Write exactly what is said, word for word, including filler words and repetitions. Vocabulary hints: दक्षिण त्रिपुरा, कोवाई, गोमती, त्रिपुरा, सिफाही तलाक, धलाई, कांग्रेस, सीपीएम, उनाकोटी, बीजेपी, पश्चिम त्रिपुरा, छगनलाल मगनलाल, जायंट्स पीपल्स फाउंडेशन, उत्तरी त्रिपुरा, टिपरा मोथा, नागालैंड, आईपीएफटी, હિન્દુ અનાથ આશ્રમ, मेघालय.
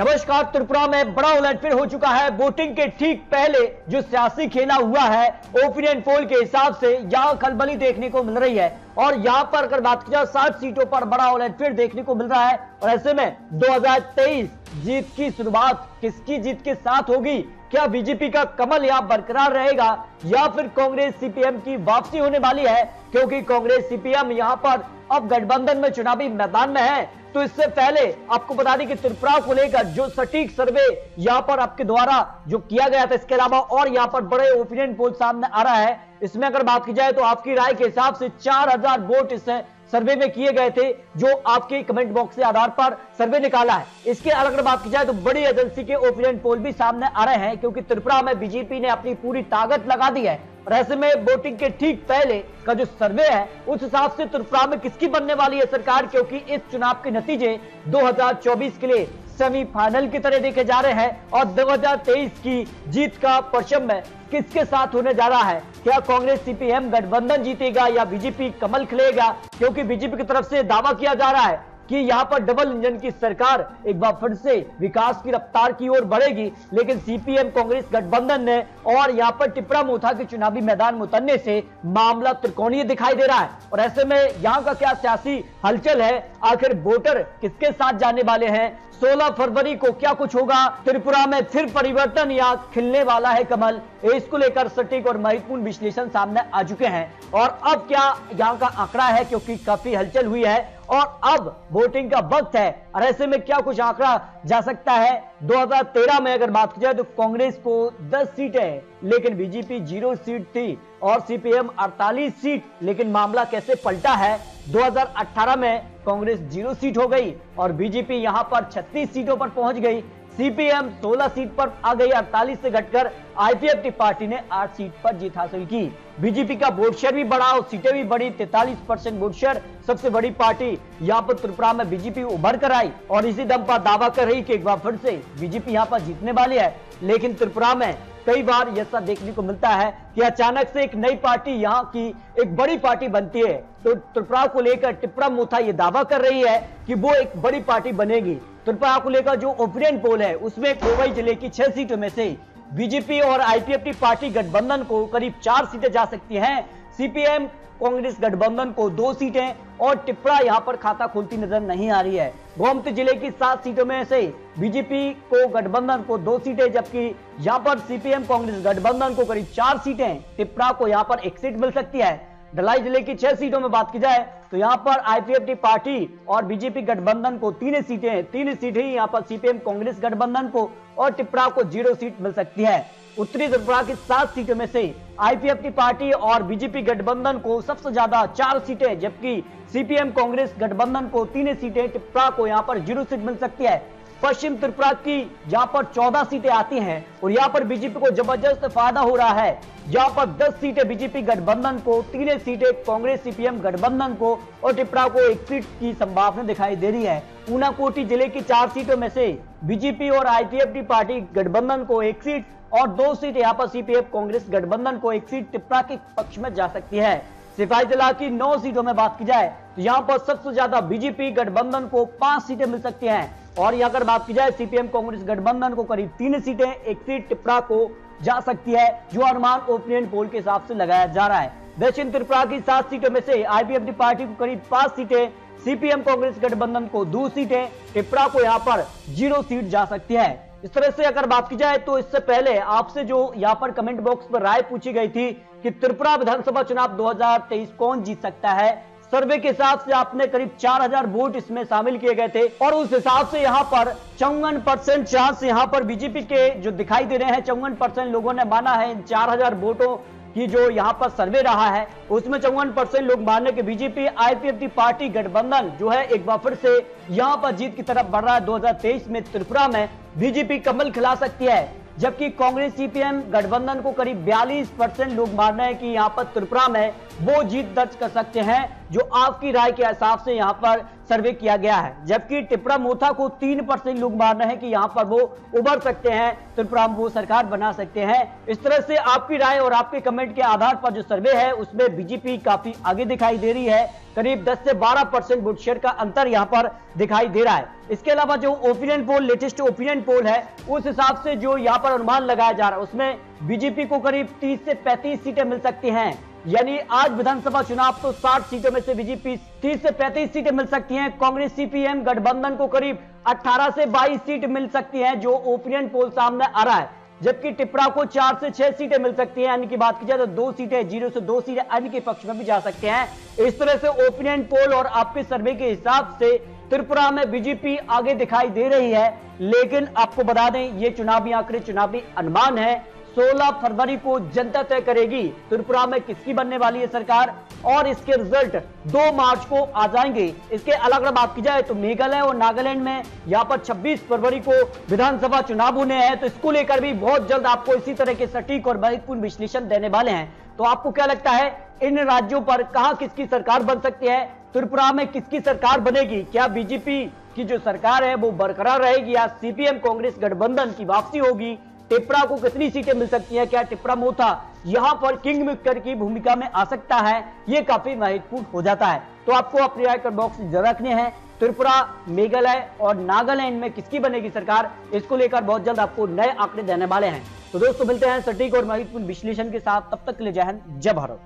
नमस्कार। त्रिपुरा में बड़ा उलटफेर हो चुका है। वोटिंग के ठीक पहले जो सियासी खेला हुआ है ओपिनियन पोल के हिसाब से यहाँ खलबली देखने को मिल रही है और यहाँ पर अगर बात की जाए सात सीटों पर बड़ा उलटफेर देखने को मिल रहा है। और ऐसे में दो हजार तेईस जीत की शुरुआत किसकी जीत के साथ होगी? क्या बीजेपी का कमल यहाँ बरकरार रहेगा या फिर कांग्रेस सीपीएम की वापसी होने वाली है? क्योंकि कांग्रेस सीपीएम यहाँ पर अब गठबंधन में चुनावी मैदान में है। तो इससे पहले आपको बता दें कि त्रिपुरा को लेकर जो सटीक सर्वे यहां पर आपके द्वारा जो किया गया था, इसके अलावा और यहां पर बड़े ओपिनियन पोल सामने आ रहा है। इसमें अगर बात की जाए तो आपकी राय के हिसाब से चार हजार वोट इस सर्वे में किए गए थे जो आपके कमेंट बॉक्स के आधार पर सर्वे निकाला है। इसके अलग अगर बात की जाए तो बड़ी एजेंसी के ओपिनियन पोल भी सामने आ रहे हैं क्योंकि त्रिपुरा में बीजेपी ने अपनी पूरी ताकत लगा दी है। और ऐसे में वोटिंग के ठीक पहले का जो सर्वे है उस हिसाब से त्रिपुरा में किसकी बनने वाली है सरकार, क्योंकि इस चुनाव के नतीजे दो हजार चौबीस के लिए सेमीफाइनल की तरह देखे जा रहे हैं। और दो हजार तेईस की जीत का परचम में किसके साथ होने जा रहा है? क्या कांग्रेस सीपीएम गठबंधन जीतेगा या बीजेपी कमल खिलेगा? क्योंकि बीजेपी की तरफ से दावा किया जा रहा है कि यहाँ पर डबल इंजन की सरकार एक बार फिर से विकास की रफ्तार की ओर बढ़ेगी, लेकिन सीपीएम कांग्रेस गठबंधन ने और यहाँ पर टिपरा मोथा के चुनावी मैदान में उतरने से मामला त्रिकोणीय दिखाई दे रहा है। और ऐसे में यहाँ का क्या सियासी हलचल है, आखिर वोटर किसके साथ जाने वाले हैं, सोलह फरवरी को क्या कुछ होगा, त्रिपुरा में फिर परिवर्तन यहाँ खिलने वाला है कमल, इसको लेकर सटीक और महत्वपूर्ण विश्लेषण सामने आ चुके हैं। और अब क्या यहाँ का आंकड़ा है, क्योंकि काफी हलचल हुई है और अब वोटिंग का वक्त है। और ऐसे में क्या कुछ आंकड़ा जा सकता है? दो हजार तेरह में अगर बात की जाए तो कांग्रेस को दस सीटें लेकिन बीजेपी जीरो सीट थी और सीपीएम अड़तालीस सीट, लेकिन मामला कैसे पलटा है। दो हजार अठारह में कांग्रेस जीरो सीट हो गई और बीजेपी यहां पर छत्तीस सीटों पर पहुंच गई, सीपीएम सोलह सीट पर आ गई अड़तालीस से घटकर। आईपीएफटी पार्टी ने आठ सीट पर जीत हासिल की। बीजेपी का वोट शेयर भी बढ़ा और सीटें भी बढ़ी, तैंतालीस परसेंट वोट शेयर, सबसे बड़ी पार्टी। यहाँ पर त्रिपुरा में बीजेपी उभर कर आई और इसी दम पर दावा कर रही कि एक बार फिर से बीजेपी यहाँ पर जीतने वाली है। लेकिन त्रिपुरा में कई बार ऐसा देखने को मिलता है कि अचानक से एक नई पार्टी यहाँ की एक बड़ी पार्टी बनती है। तो त्रिपुरा को लेकर टिपरा मोथा ये दावा कर रही है कि वो एक बड़ी पार्टी बनेगी। त्रिपुरा को लेकर जो ओपिनियन पोल है उसमें कोवाई जिले की छह सीटों में से बीजेपी और आईपीएफटी पार्टी गठबंधन को करीब चार सीटें जा सकती हैं, सीपीएम कांग्रेस गठबंधन को दो सीटें और टिपरा यहां पर खाता खोलती नजर नहीं आ रही है। गोमती जिले की सात सीटों में से बीजेपी को गठबंधन को दो सीटें जबकि यहां पर सीपीएम कांग्रेस गठबंधन को करीब चार सीटें, टिपरा को यहां पर एक सीट मिल सकती है। धलाई जिले की छह सीटों में बात की जाए तो यहाँ पर आईपीएफटी पार्टी और बीजेपी गठबंधन को तीन सीटें तीन सीटें यहाँ पर सीपीएम कांग्रेस गठबंधन को और टिपरा को जीरो सीट मिल सकती है। उत्तरी त्रिपुरा की सात सीटों में से आईपीएफटी पार्टी और बीजेपी गठबंधन को सबसे ज्यादा चार सीटें जबकि सीपीएम कांग्रेस गठबंधन को तीन सीटें, टिपरा को यहाँ पर जीरो सीट मिल सकती है। पश्चिम त्रिपुरा की यहाँ पर चौदह सीटें आती हैं और यहाँ पर बीजेपी को जबरदस्त फायदा हो रहा है। यहाँ पर दस सीटें बीजेपी गठबंधन को, तीन सीटें कांग्रेस सीपीएम गठबंधन को और टिपरा को एक सीट की संभावना दिखाई दे रही है। उनाकोटी जिले की चार सीटों में से बीजेपी और आईपीएफटी पार्टी गठबंधन को एक सीट और दो सीट यहाँ पर सीपीएम कांग्रेस गठबंधन को एक सीट टिपरा के पक्ष में जा सकती है। सिफाही तलाक की नौ सीटों में बात की जाए तो यहाँ पर सबसे ज्यादा बीजेपी गठबंधन को पांच सीटें मिल सकती हैं और यहाँ अगर बात की जाए सीपीएम कांग्रेस गठबंधन को करीब तीन सीटें, एक सीट टिपरा को जा सकती है, जो अनुमान ओपिनियन पोल के हिसाब से लगाया जा रहा है। दक्षिण त्रिपुरा की सात सीटों में से आईपीएफटी पार्टी को करीब पांच सीटें, सीपीएम कांग्रेस गठबंधन को दो सीटें, टिपरा को यहाँ पर जीरो सीट जा सकती है। इस तरह से अगर बात की जाए तो इससे पहले आपसे जो यहाँ पर कमेंट बॉक्स पर राय पूछी गई थी कि त्रिपुरा विधानसभा चुनाव दो हजार तेईस कौन जीत सकता है, सर्वे के हिसाब से आपने करीब चार हजार वोट इसमें शामिल किए गए थे और उस हिसाब से यहाँ पर चौवन परसेंट चांस यहाँ पर बीजेपी के जो दिखाई दे रहे हैं, चौवन परसेंट लोगों ने माना है इन चार हजार वोटों की जो यहाँ पर सर्वे रहा है उसमें चौवन परसेंट लोग मानने के बीजेपी आईपीएफटी पार्टी गठबंधन जो है एक बार फिर से यहाँ पर जीत की तरफ बढ़ रहा है। दो हजार तेईस में त्रिपुरा में बीजेपी कमल खिला सकती है जबकि कांग्रेस सीपीएम गठबंधन को करीब बयालीस परसेंट लोग मान रहे हैं कि यहाँ पर त्रिपुरा में वो जीत दर्ज कर सकते हैं जो आपकी राय के हिसाब से यहाँ पर सर्वे किया गया है, जबकि टिपरा मोथा को तीन परसेंट लोग मान रहे हैं कि यहाँ पर वो उभर सकते हैं, त्रिपुरा में वो सरकार बना सकते हैं। इस तरह से आपकी राय और आपके कमेंट के आधार पर जो सर्वे है उसमें बीजेपी काफी आगे दिखाई दे रही है, करीब दस से बारह परसेंट वोट शेयर का अंतर यहाँ पर दिखाई दे रहा है। इसके अलावा जो opinion poll, latest opinion poll है, उस हिसाब से जो यहाँ पर अनुमान लगाया जा रहा है उसमें बीजेपी को करीब तीस से पैंतीस सीटें मिल सकती हैं। यानी आज विधानसभा चुनाव तो साठ सीटों में से बीजेपी तीस से पैंतीस सीटें मिल सकती हैं। कांग्रेस सीपीएम गठबंधन को करीब अठारह से बाईस सीट मिल सकती हैं, जो ओपिनियन पोल सामने आ रहा है, जबकि टिपरा को चार से छह सीटें मिल सकती हैं। यानी की बात की जाए तो दो सीटें, जीरो से दो सीटें अन्य के पक्ष में भी जा सकते हैं। इस तरह से ओपिनियन पोल और आपके सर्वे के हिसाब से त्रिपुरा में बीजेपी आगे दिखाई दे रही है। लेकिन आपको बता दें, ये चुनावी आंकड़े चुनावी अनुमान है। सोलह फरवरी को जनता तय करेगी त्रिपुरा में किसकी बनने वाली है सरकार, और इसके रिजल्ट दो मार्च को आ जाएंगे। इसके अलावा बात की जाए तो मेघालय और नागालैंड में यहाँ पर छब्बीस फरवरी को विधानसभा चुनाव होने हैं, तो इसको लेकर भी बहुत जल्द आपको इसी तरह के सटीक और महत्वपूर्ण विश्लेषण देने वाले हैं। तो आपको क्या लगता है, इन राज्यों पर कहाँ किसकी सरकार बन सकती है, त्रिपुरा में किसकी सरकार बनेगी, क्या बीजेपी की जो सरकार है वो बरकरार रहेगी या सीपीएम कांग्रेस गठबंधन की वापसी होगी, टिपरा को कितनी सीटें मिल सकती हैं, क्या टिपरा मोथा यहां पर किंग मेकर की भूमिका में आ सकता है, ये काफी महत्वपूर्ण हो जाता है। तो आपको अपने राय कमेंट बॉक्स में जरूर रखने हैं। त्रिपुरा, मेघालय और नागालैंड में किसकी बनेगी सरकार, इसको लेकर बहुत जल्द आपको नए आंकड़े देने वाले हैं। तो दोस्तों मिलते हैं सटीक और महत्वपूर्ण विश्लेषण के साथ, तब तक के लिए जय हिंद, जय भारत।